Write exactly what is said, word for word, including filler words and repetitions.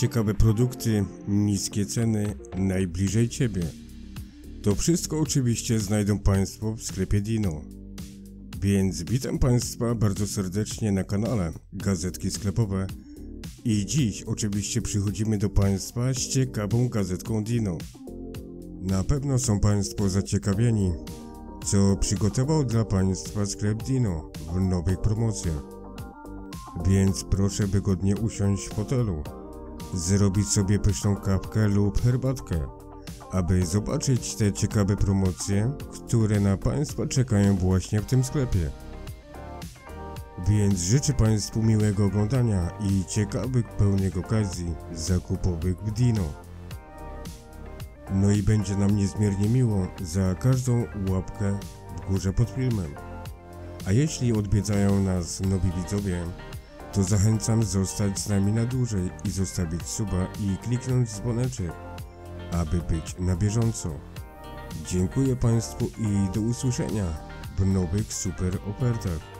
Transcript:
ciekawe produkty, niskie ceny, najbliżej Ciebie. To wszystko oczywiście znajdą Państwo w sklepie Dino. Więc witam Państwa bardzo serdecznie na kanale Gazetki Sklepowe i dziś oczywiście przychodzimy do Państwa z ciekawą gazetką Dino. Na pewno są Państwo zaciekawieni, co przygotował dla Państwa sklep Dino w nowych promocjach. Więc proszę wygodnie usiąść w fotelu, zrobić sobie pyszną kawkę lub herbatkę, aby zobaczyć te ciekawe promocje, które na Państwa czekają właśnie w tym sklepie. Więc życzę Państwu miłego oglądania i ciekawych, pełnych okazji zakupowych w Dino. No i będzie nam niezmiernie miło za każdą łapkę w górze pod filmem. A jeśli odwiedzają nas nowi widzowie, to zachęcam zostać z nami na dłużej i zostawić suba i kliknąć dzwoneczek, aby być na bieżąco. Dziękuję Państwu i do usłyszenia w nowych super ofertach.